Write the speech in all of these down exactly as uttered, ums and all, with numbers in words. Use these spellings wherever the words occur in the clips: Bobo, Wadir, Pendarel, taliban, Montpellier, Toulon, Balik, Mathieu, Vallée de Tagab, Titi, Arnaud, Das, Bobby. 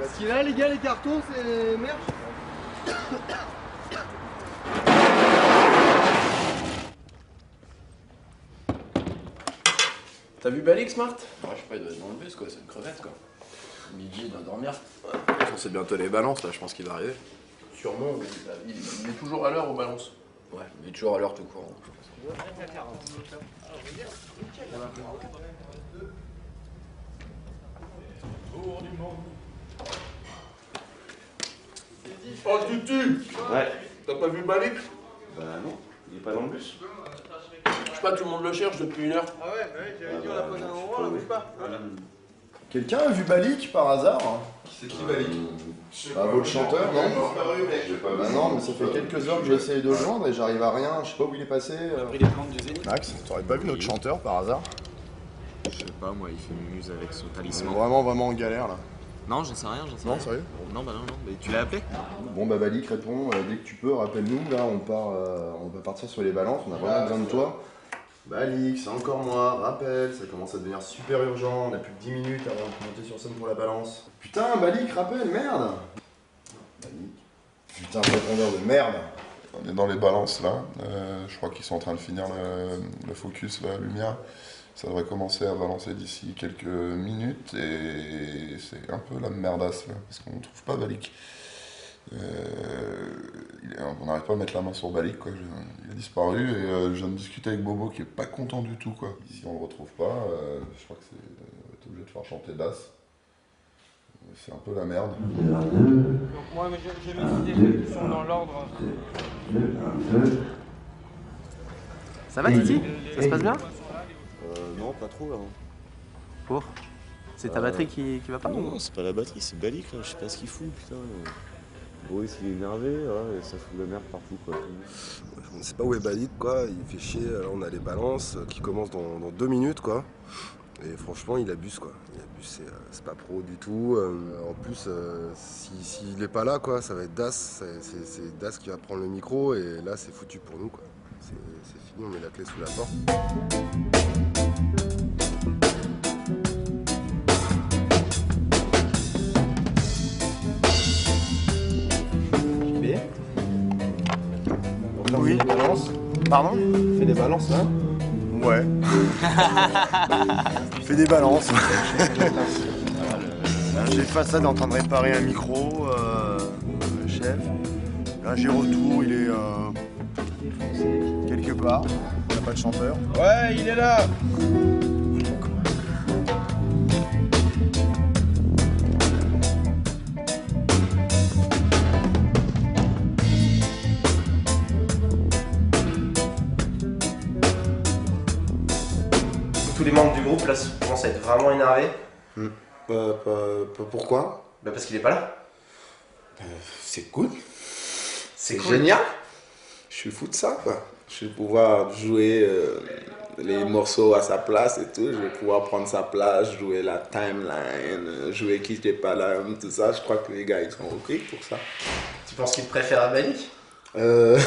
Parce qu'il a les gars, les cartons, c'est les merch. T'as vu Balik, Smart? Ouais, je sais pas, il doit être dans le bus, quoi, c'est une crevette, quoi. Midji, il doit dormir. Ouais. C'est bientôt les balances, là, je pense qu'il va arriver. Sûrement, mais il, il est toujours à l'heure aux balances. Ouais, il est toujours à l'heure tout court, hein, je pense. Oh, Titi! Ouais. T'as pas vu Balik? Bah non, il est pas dans le bus. Je sais pas, tout le monde le cherche depuis une heure. Ah ouais, ouais, j'avais dit, on l'a posé un moment, on la bouge pas. Quelqu'un a vu Balik par hasard? C'est qui Balik? Bah, votre chanteur, non? Bah non, mais ça fait quelques heures que j'essaye de le joindre et j'arrive à rien, je sais pas où il est passé. On a pris les plantes du Zénith. Max, t'aurais pas vu notre chanteur par hasard? Je sais pas, moi, il fait une muse avec son talisman. Vraiment, vraiment en galère là. Non, j'en sais rien, j'en sais rien. Non, sérieux? Non, bah non, non. Bah, tu l'as appelé? Bon, bah Balik, réponds, euh, dès que tu peux, rappelle-nous, là, on part, euh, on va partir sur les balances, on a vraiment ah, besoin de toi. Balik, c'est encore moi, rappelle, ça commence à devenir super urgent, on a plus que dix minutes avant de monter sur scène pour la balance. Putain, Balik, rappelle, merde! Balik. Putain, répondeur de merde! On est dans les balances, là, euh, je crois qu'ils sont en train de finir le, le focus, la lumière. Ça devrait commencer à balancer d'ici quelques minutes et c'est un peu la merdasse là, parce qu'on ne trouve pas Balik. Euh, on n'arrive pas à mettre la main sur Balik, quoi. Il a disparu et euh, je viens de discuter avec Bobo qui est pas content du tout, quoi. Si on le retrouve pas, euh, je crois que c'est euh, obligé de faire chanter Das. C'est un peu la merde. Donc moi j'ai mes idées qui sont dans l'ordre. Ça va Titi? Ça se passe bien? Non, pas trop là. Pour? C'est ta euh... batterie qui, qui va pas? Non, non c'est pas la batterie, c'est Balik là, je sais pas ce qu'il fout, putain. Boris il est énervé, ouais, et ça fout de la merde partout quoi. On sait pas où est Balik quoi, il fait chier, là on a les balances qui commencent dans, dans deux minutes quoi. Et franchement il abuse quoi, il abuse, c'est pas pro du tout. Euh, en plus, euh, s'il si, si est pas là quoi, ça va être Das, c'est Das qui va prendre le micro et là c'est foutu pour nous quoi. C'est fini, on met la clé sous la porte. Oui. Pardon? Fais des balances là? Ouais. Fais des balances. J'ai façade en train de réparer un micro, euh, chef. Là j'ai retour, il est euh, quelque part. Il n'y a pas de chanteur. Ouais, il est là! Les membres du groupe là commencent à être vraiment énervés. Mmh. Euh, pas, pas, pourquoi? Bah parce qu'il est pas là. Euh, c'est cool. C'est cool. Génial. Je suis fou de ça quoi. Je vais pouvoir jouer euh, les morceaux à sa place et tout. Je vais pouvoir prendre sa place, jouer la timeline, jouer qui n'était pas là, tout ça. Je crois que les gars ils sont ok pour ça. Tu penses qu'ils préfèrent à Balik? Euh...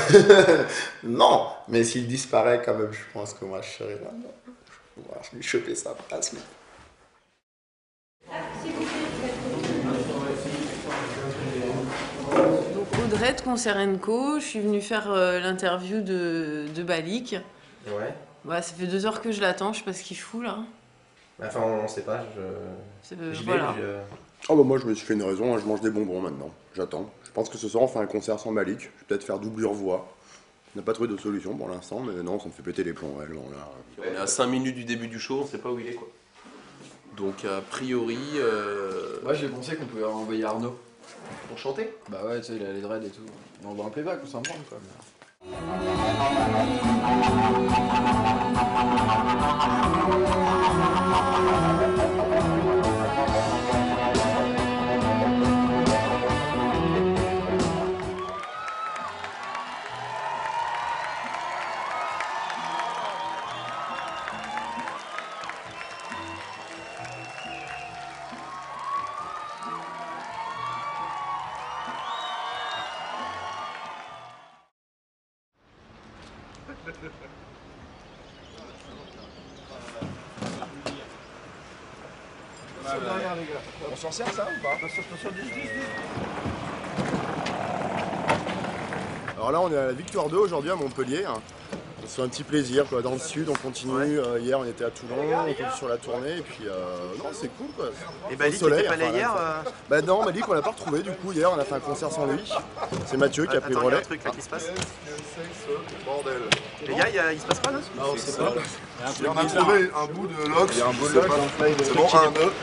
Non, mais s'il disparaît quand même, je pense que moi je serai là. Je vais choper sa place. Donc Audrey de Concerenco, je suis venue faire euh, l'interview de, de Balik. Ouais. Bah, ça fait deux heures que je l'attends, je sais pas ce qu'il fout là. Enfin, on, on sait pas. Je... Euh, voilà. Je... Oh bah moi je me suis fait une raison, hein, je mange des bonbons maintenant. J'attends. Je pense que ce soir on fait un concert sans Balik. Je vais peut-être faire doublure voix. On n'a pas trouvé de solution pour l'instant, mais non, ça me fait péter les plombs. Elle, on, a... on est à cinq minutes du début du show, on sait pas où il est quoi. Donc a priori... Euh... Moi j'ai pensé qu'on pouvait envoyer Arnaud. Pour chanter? Bah ouais, tu sais, il a les dreads et tout. On va un playback, on s'en prend quoi. Derrière les gars. On s'en sert ça ou pas? Alors là on est à la Victoire deux aujourd'hui à Montpellier. On se fait un petit plaisir quoi. Dans le sud on continue, ouais. euh, hier on était à Toulon, on continue sur la tournée et puis euh, non c'est cool quoi. Et Balik t'étais pas là enfin, hier là, euh... Bah non Balik on l'a pas retrouvé du coup hier on a fait un concert sans lui. C'est Mathieu qui a pris le relais. Attends, il y a un truc là qui se passe. Bordel. Les gars, y a, il se passe pas là? Non, on sait pas. Il y en a trouvé un bout de lox. Il y a un bout de lox. C'est bon, un nœud.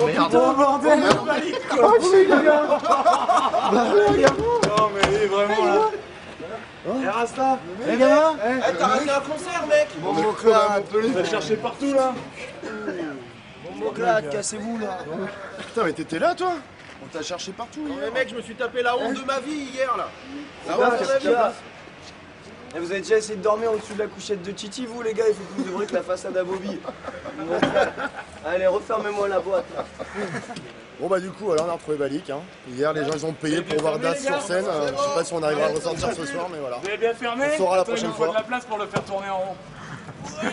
Oh merde. Oh bordel, le Balik. Oh putain. Non mais il est vraiment là. Eh Rasta, les gars, t'as raté un concert mec. Bon moclade, on va chercher partout là. Bon moclade, cassez-vous là. Putain mais t'étais là toi? On t'a cherché partout. Mais mec, je me suis tapé la honte de ma vie hier là. La honte de ma vie. Et vous avez déjà essayé de dormir au-dessus de la couchette de Titi, vous les gars? Il faut que vous devriez que la façade à Bobby. Bon, allez, refermez-moi la boîte. Bon bah du coup, alors on a retrouvé Balik. Hein. Hier, les gens ils ont payé pour voir Das sur scène. Euh, je sais pas si on arrivera à le ressortir ce soir, mais voilà. Vous avez bien fermé. On saura la prochaine fois. Il nous faut de la place pour le faire tourner en rond. Ouais.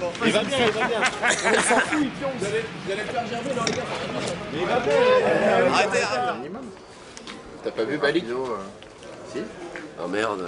Bon, il va bien, il va bien. On s'en fout, il pionce. Vous allez, vous allez le faire gerber dans les gars. Il va bien. Arrêtez, arrêtez. T'as pas vu Balik? Si. Oh merde.